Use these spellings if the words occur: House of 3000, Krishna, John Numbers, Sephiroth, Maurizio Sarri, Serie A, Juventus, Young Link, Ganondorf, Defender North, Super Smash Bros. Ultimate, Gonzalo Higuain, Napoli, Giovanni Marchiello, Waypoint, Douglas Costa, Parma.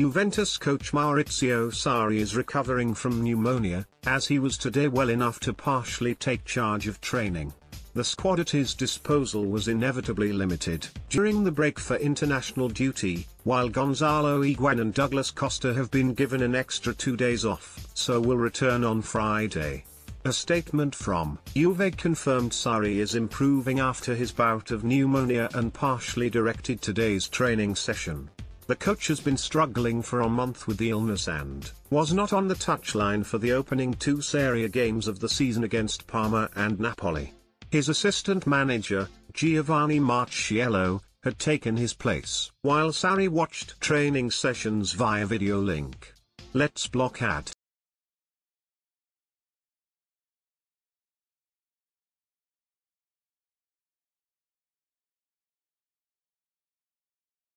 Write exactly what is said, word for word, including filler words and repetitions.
Juventus coach Maurizio Sarri is recovering from pneumonia, as he was today well enough to partially take charge of training. The squad at his disposal was inevitably limited during the break for international duty, while Gonzalo Higuain and Douglas Costa have been given an extra two days off, so will return on Friday. A statement from Juve confirmed Sarri is improving after his bout of pneumonia and partially directed today's training session. The coach has been struggling for a month with the illness and was not on the touchline for the opening two Serie A games of the season against Parma and Napoli. His assistant manager, Giovanni Marchiello, had taken his place, while Sarri watched training sessions via video link. Let's block ad.